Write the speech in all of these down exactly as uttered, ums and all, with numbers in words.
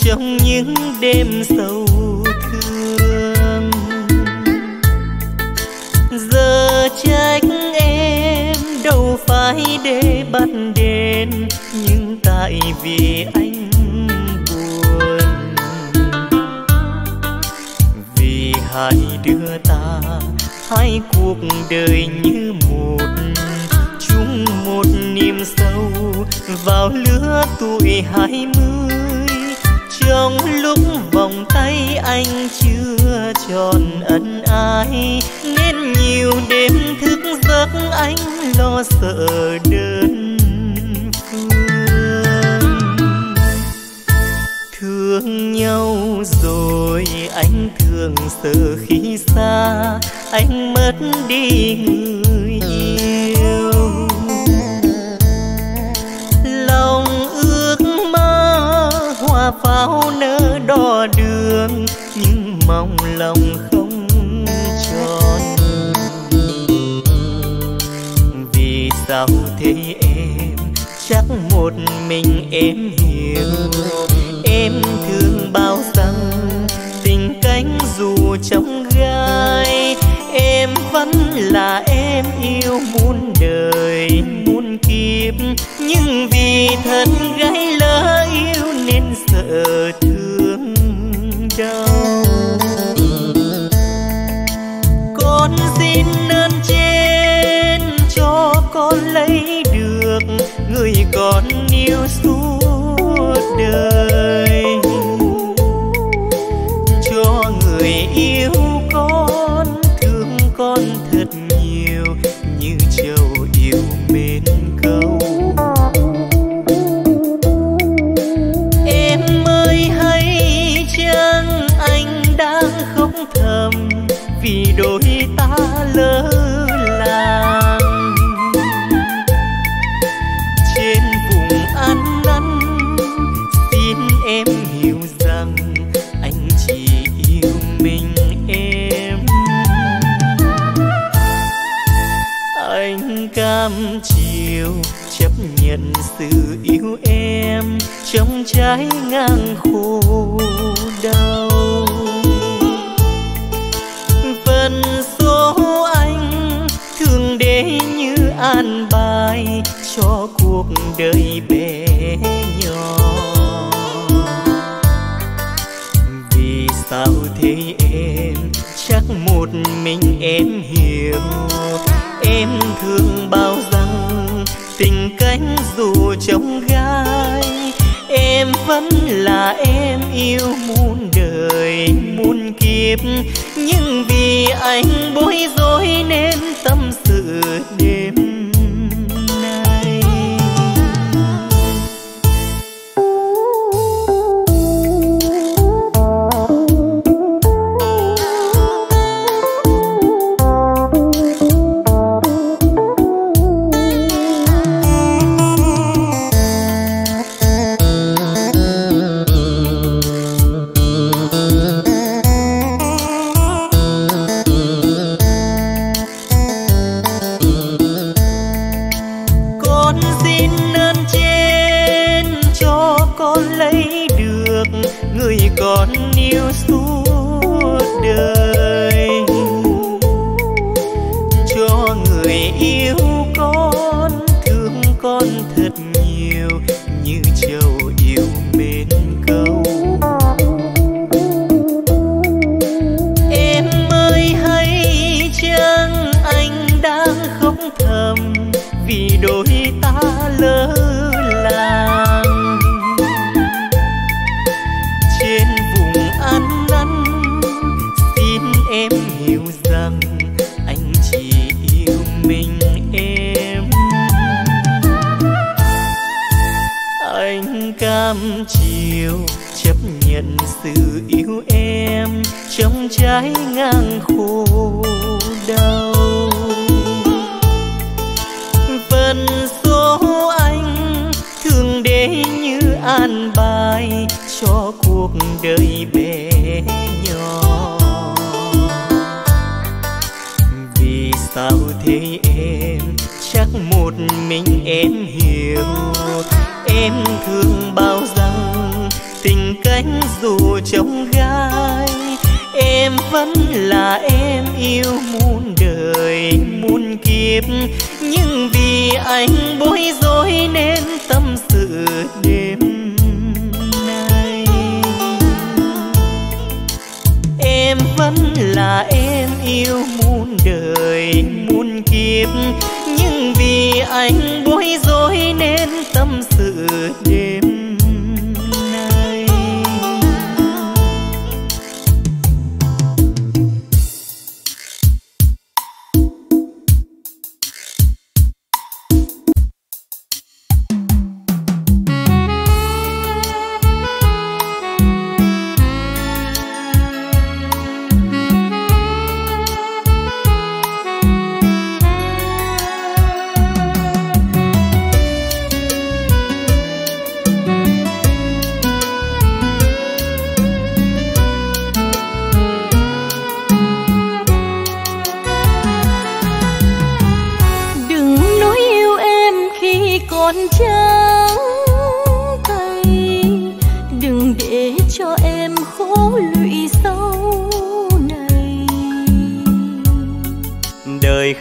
trong những đêm sầu thương. Giờ trách em đâu phải để bắt đền, nhưng tại vì anh buồn, vì hãy đưa ta hai cuộc đời như một, chung một niềm sâu vào lứa tuổi hai mươi. Trong lúc vòng tay anh chưa tròn ân ái, nên nhiều đêm thức giấc anh lo sợ đơn phương. Thương nhau rồi anh thường sợ khi xa anh mất đi người yêu. Lòng ước mơ hoa pháo nở đo đường, nhưng mong lòng không tròn. Vì sao thế em, chắc một mình em hiểu. Em thương bao rằng tình cánh dù trong gai, em vẫn là em yêu muôn đời muôn kiếp. Nhưng vì thân gái lỡ yêu nên sợ thương đau. Con xin ơn trên cho con lấy được người con yêu suốt đời, cho người yêu con thương con thật nhiều như trâu yêu mến câu. Em ơi hay chăng anh đang khóc thầm vì đôi ta lỡ làng. Trên vùng an lăn xin em hiểu rằng anh chỉ yêu mình em. Anh cam chịu chấp nhận sự yêu em trong trái ngang khổ đau. Phần số anh thương để như an bài cho cuộc đời bé nhỏ. Vì sao thế em, chắc một mình em hiểu. Em thương bao rằng tình cánh dù trong gai, em vẫn là em yêu muôn đời muôn kiếp. Nhưng vì anh bối rối nên tâm sự đêm nay. Con yêu suốt đời, cho người yêu con thương con thật nhiều như trâu yêu mến câu. Em ơi hay chăng anh đang khóc thầm vì đôi ta lỡ làng. Em hiểu rằng anh chỉ yêu mình em. Anh cam chịu chấp nhận sự yêu em trong trái ngang khổ đau. Phần số anh thương để như an bài cho cuộc đời bé nhỏ. Sao thế em, chắc một mình em hiểu. Em thương bao rằng tình cánh dù trông gai, em vẫn là em yêu muôn đời muôn kiếp. Nhưng vì anh bối rối nên tâm sự đêm nay. Em vẫn là em yêu muôn đời muôn kiếp. Nhưng vì anh bối rối nên tâm sự đêm nay.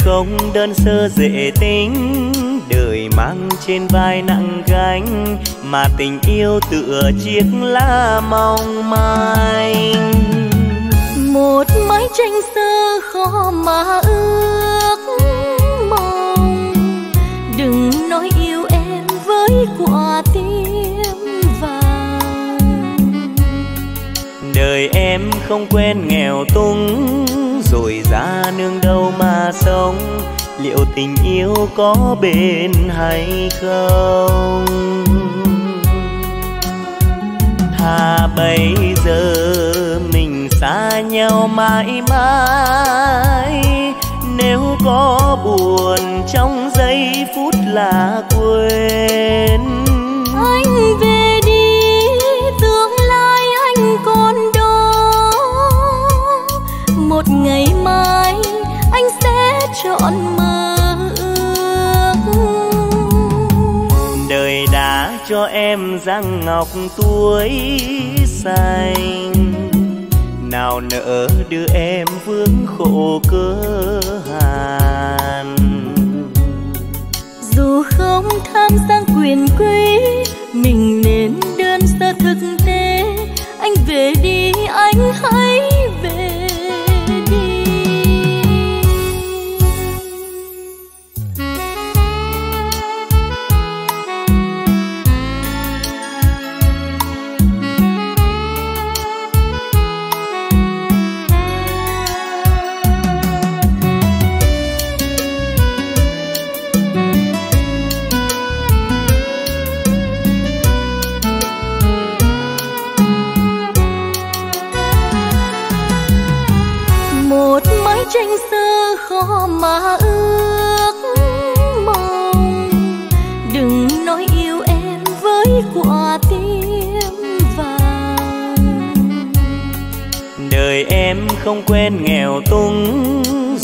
Không đơn sơ dễ tính, đời mang trên vai nặng gánh, mà tình yêu tựa chiếc lá mong manh. Một mái tranh sơ khó mà ước mong, đừng nói yêu em với quả tim vàng. Đời em không quen nghèo túng, rồi ra nương đâu mà sống, liệu tình yêu có bền hay không? Thà bây giờ mình xa nhau mãi mãi, nếu có buồn trong giây phút là quên. Anh về đi, tương lai anh còn đó, một ngày mai anh sẽ chọn mơ ước. Đời đã cho em răng ngọc tuổi xanh, nào nỡ đưa em vướng khổ cơ hàn. Dù không tham sang quyền quý, mình nên đơn sơ thực tế. Anh về đi, anh hãy về. Tranh sơ khó mà ước mong, đừng nói yêu em với quả tim vàng. Đời em không quen nghèo túng,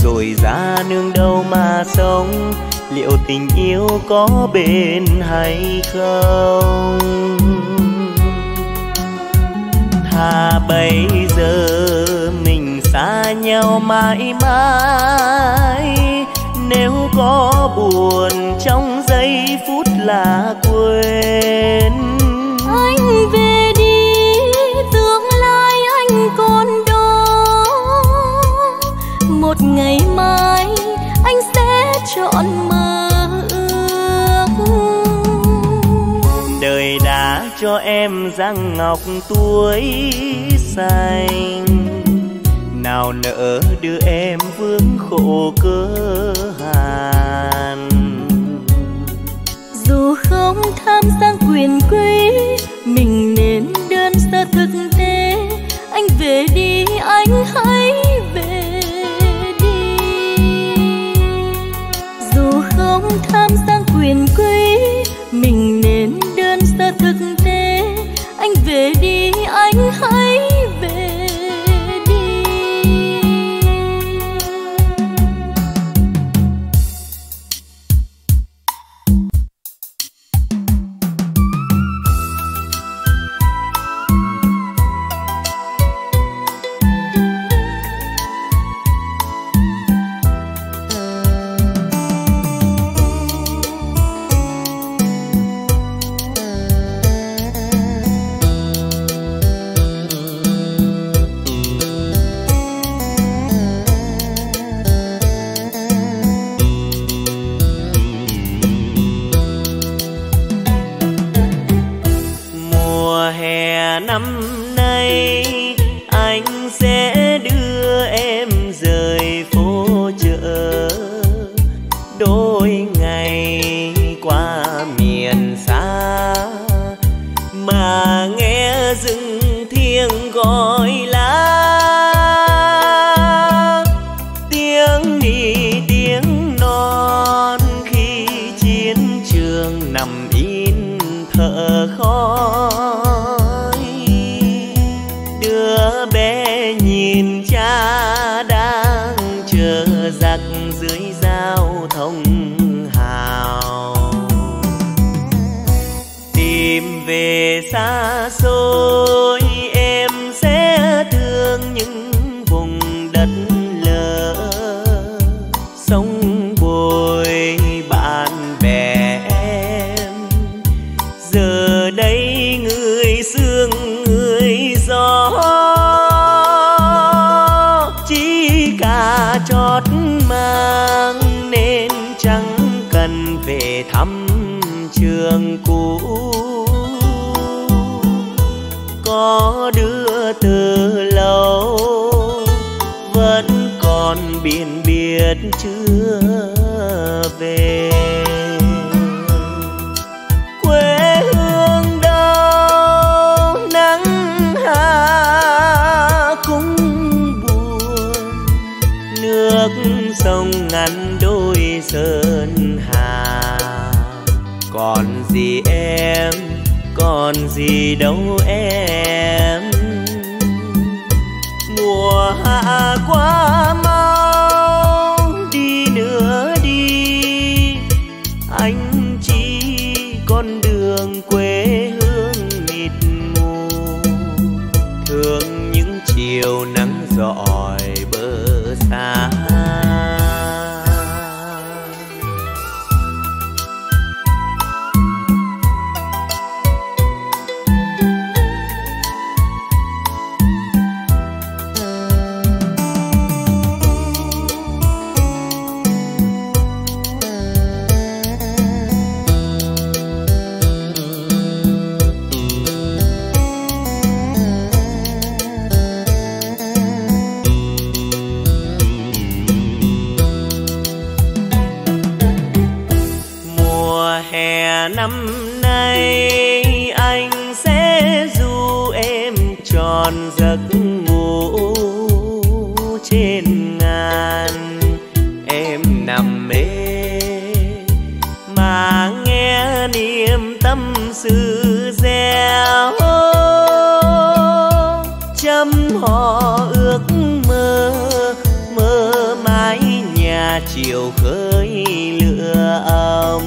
rồi ra nương đâu mà sống, liệu tình yêu có bền hay không? Thà bây giờ mình xa nhau mãi mãi, nếu có buồn trong giây phút là quên. Anh về đi, tương lai anh còn đó, một ngày mai anh sẽ chọn mơ ước. Đời đã cho em răng ngọc tuổi xanh, nào nỡ đưa em vướng khổ cơ hàn. Dù không tham sang quyền quý, mình nên đơn sơ thực tế. Anh về đi, anh hãy về đi. Dù không tham sang quyền quý, mình nên đơn sơ thực tế. Anh về đi, anh hãy về. mỗi ngày qua miền xa mà nghe rừng thiêng gọi lá, tiếng nỉ tiếng non khi chiến trường nằm in thở khói. Đứa bé nhìn cha đang chờ giặc dưới giao thông hào, tìm về xa xôi em sẽ thương những vùng đất lỡ. Sông bồi bạn bè em giờ đây người sương người gió, chỉ cả trót mang nên chẳng cần về thăm trường cũ. Có đưa từ lâu vẫn còn biển biệt chưa về. Quê hương đâu nắng hạ cũng buồn, nước sông ngăn đôi sơn hà. Còn gì em, còn gì đâu em, mùa hạ quá mau đi nữa đi, anh chỉ con đường quê hương mịt mù. Thương những chiều nắng rọi bờ xa, năm nay anh sẽ du em tròn giấc ngủ trên ngàn. Em nằm mê mà nghe niềm tâm sự reo, chăm họ ước mơ mơ mái nhà chiều khơi lửa ấm.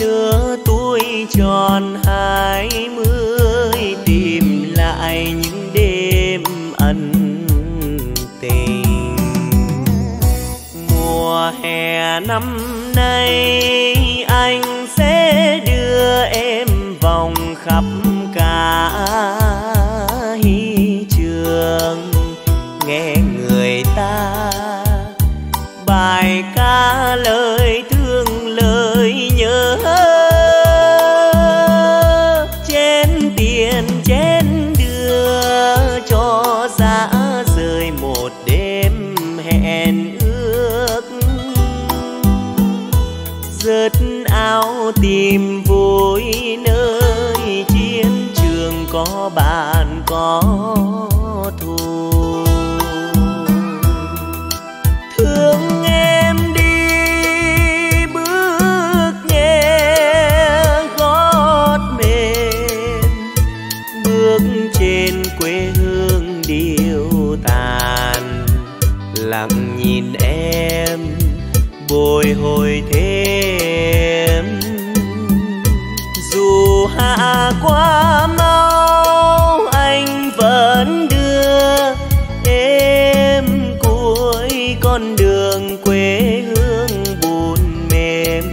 Lứa tuổi tròn hai mươi tìm lại những đêm ân tình. Mùa hè năm nay anh sẽ đưa em vòng khắp cả hy trường, nghe người ta bài ca lời thương lời nhớ. Chén tiền chén đưa cho giá rơi một đêm hẹn ước, rớt áo tìm vui nơi chiến trường có bạn có thù. Thương lặng nhìn em bồi hồi thêm, dù hạ quá mau anh vẫn đưa em cuối con đường quê hương buồn mềm.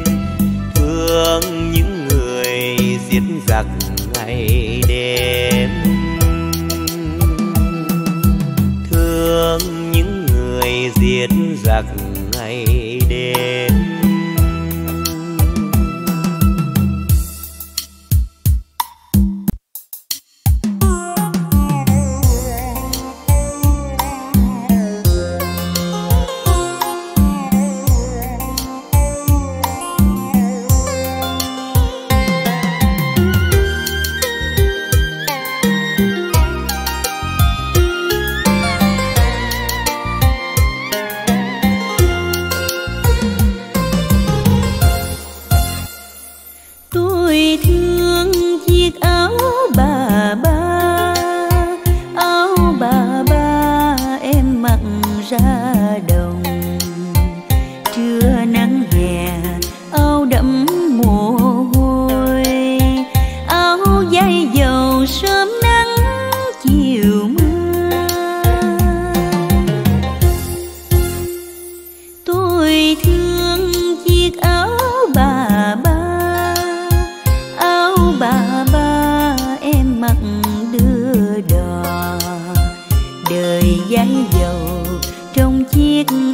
Thương những người giết giặc ngày đêm, thương giết giặc ngày đêm. Thương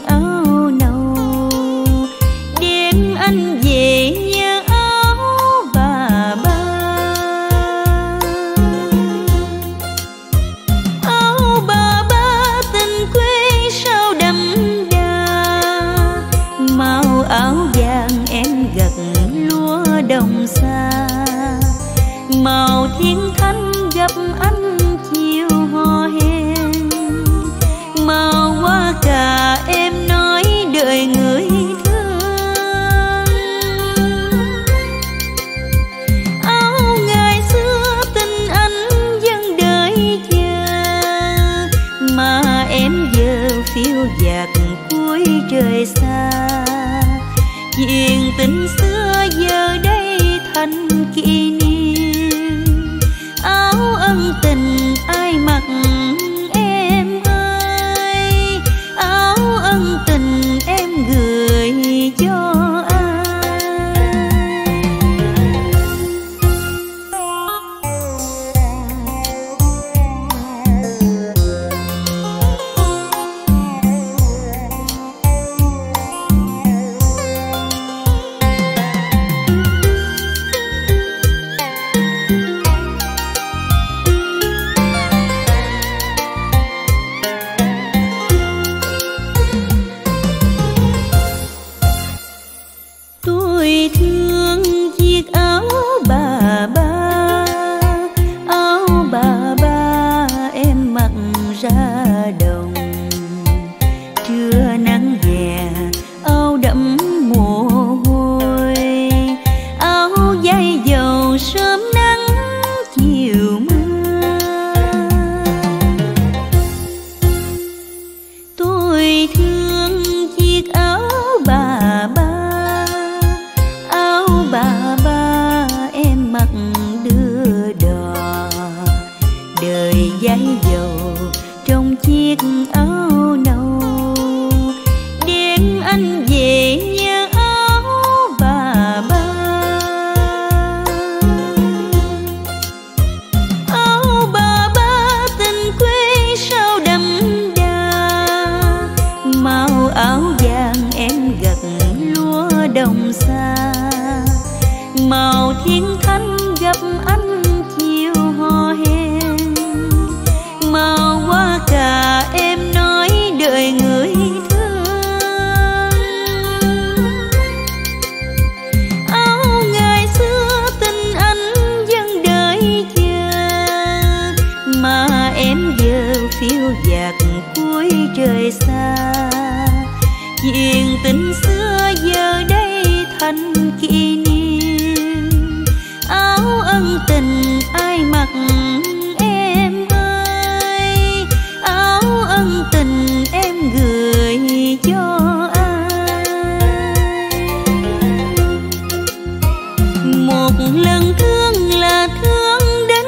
là thương đến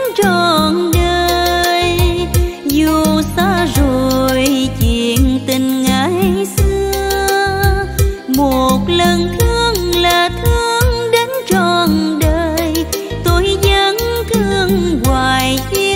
trọn đời, tôi vẫn thương hoài.